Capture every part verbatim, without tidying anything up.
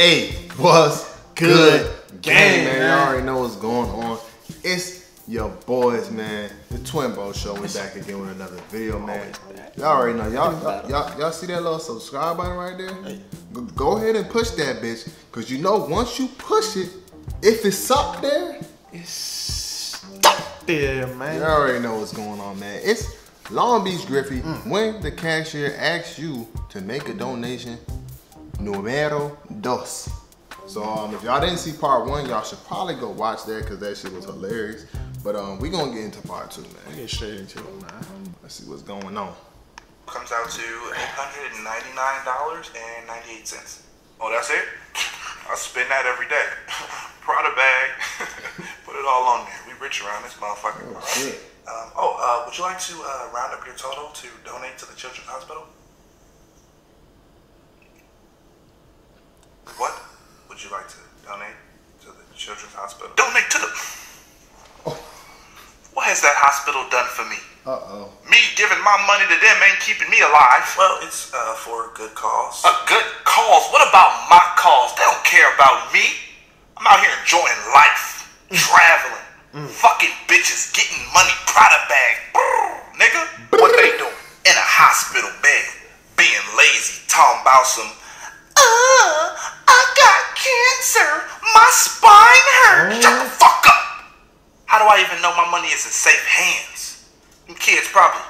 Hey, what's good, good game, man? Y'all already know what's going on. It's your boys, man. The Twin Bros Show. We're back again with another video, man. Y'all already know. Y'all, y'all, y'all see that little subscribe button right there? Go, go ahead and push that, bitch. Cause you know, once you push it, if it's up there, it's stuck there, man. Y'all already know what's going on, man. It's Long Beach Griffy. Mm. When the cashier asks you to make a donation, numero dos. So um, if y'all didn't see part one, y'all should probably go watch that because that shit was hilarious. But um, we gonna get into part two, man. We get straight into it, man. Let's see what's going on. Comes out to eight hundred ninety-nine dollars and ninety-eight cents. Oh, that's it? I spend that every day. Prada bag. Put it all on there. We rich around this motherfucker. Oh, shit. Um, oh uh, would you like to uh, round up your total to donate to the Children's Hospital? What? Would you like to donate to the Children's Hospital? Donate to the... Oh. What has that hospital done for me? Uh-oh. Me giving my money to them ain't keeping me alive. Well, it's uh, for a good cause. A good cause? What about my cause? They don't care about me. I'm out here enjoying life, traveling, mm. fucking bitches, getting money, Prada bag. Brr, nigga, what they doing? In a hospital bed, being lazy, talking about some... Uh, I got cancer. My spine hurts. Shut the fuck up. How do I even know my money is in safe hands? Them kids probably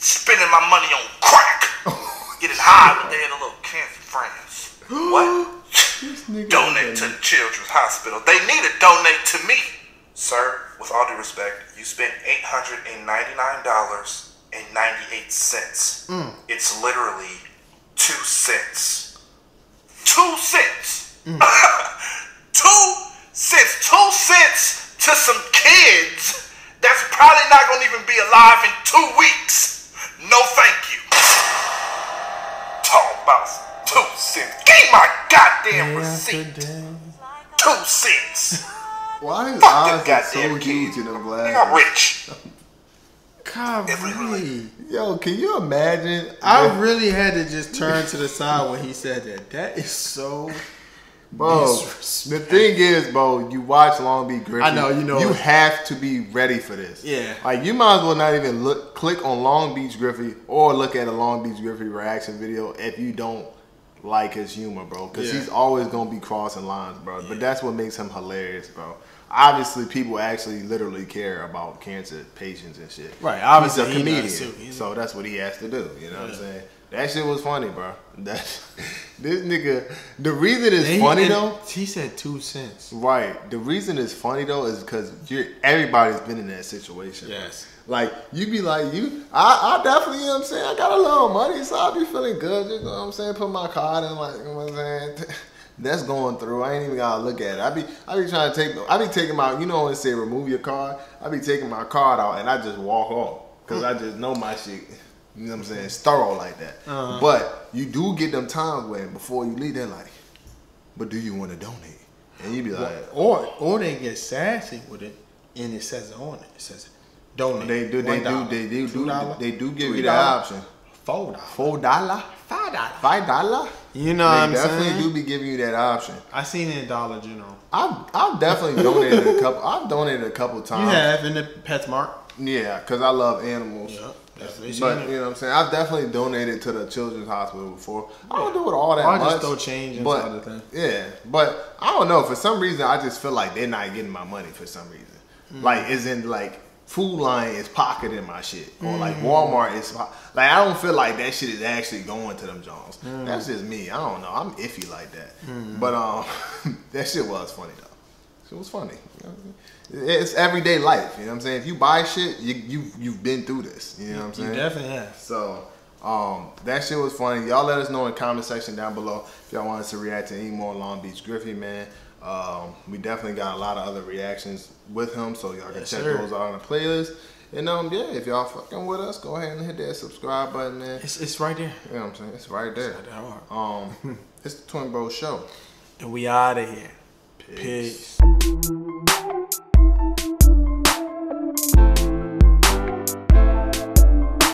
spending my money on crack. Getting high when they had a little cancer friends. What? Donate to the Children's Hospital. They need to donate to me. Sir, with all due respect, you spent eight hundred ninety-nine dollars and ninety-eight cents. Mm. It's literally two cents. Two cents. Mm. two cents. Two cents to some kids that's probably not going to even be alive in two weeks. No, thank you. Talk about two cents. Give my goddamn receipt. Two cents. Why is Fuck eyes so huge in the black? They are rich. God, really? Yo, can you imagine? I really had to just turn to the side when he said that. That is so... Bro, the thing is, bro, you watch Long Beach Griffy. I know, you know. You have to be ready for this. Yeah. Like, you might as well not even look, click on Long Beach Griffy or look at a Long Beach Griffy reaction video if you don't like his humor, bro. Because yeah. he's always going to be crossing lines, bro. Yeah. But that's what makes him hilarious, bro. Obviously, people actually literally care about cancer patients and shit. Right, obviously, he's a comedian, he so that's what he has to do. You know yeah. what I'm saying? That shit was funny, bro. That this nigga. The reason it's they, funny though, he said two cents. Right. The reason it's funny though is because you're everybody's been in that situation. Yes. Bro. Like you be like you. I, I definitely. You know what I'm saying? I got a little money, so I be feeling good. You know what I'm saying? Put my card in, like you know what I'm saying. That's going through. I ain't even gotta look at it. I be, I be trying to take, I be taking my, you know when they say remove your card? I be taking my card out and I just walk off because I just know my shit. You know what I'm saying? It's thorough like that. Uh-huh. But you do get them times when before you leave, they're like, "But do you want to donate?" And you be like, or or they get sassy with it and it says on it, it says donate. They do, they do, they do, two dollars, they do give you the option. Four dollars. Four dollars. Five dollars. Five dollars. You know what I'm saying? They definitely do be giving you that option. I seen it at Dollar General. I've I've definitely donated a couple. I've donated a couple times. You have in the Pets Mart. Yeah, cause I love animals. Yeah, that's what but you know what I'm saying. I've definitely donated to the Children's Hospital before. Yeah. I don't do it all that I much. I just throw change and other things. Yeah, but I don't know. For some reason, I just feel like they're not getting my money for some reason. Mm. Like, as in like. Food Lion is pocketing my shit, or like Walmart is like I don't feel like that shit is actually going to them Jones. Mm. That's just me. I don't know. I'm iffy like that. Mm. But um, that shit was funny though. It was funny. It's everyday life. You know what I'm saying? If you buy shit, you you you've been through this. You know what I'm saying? You definitely have. So um, that shit was funny. Y'all let us know in the comment section down below if y'all want us to react to any more Long Beach Griffy, man. Um, we definitely got a lot of other reactions with him, so y'all can yes, check sir. those out on the playlist. And um, yeah, if y'all fucking with us, go ahead and hit that subscribe button, man. It's, it's right there. You know what I'm saying? It's right there. It's, um, it's the Twin Bros Show. And we out of here. Peace. Peace.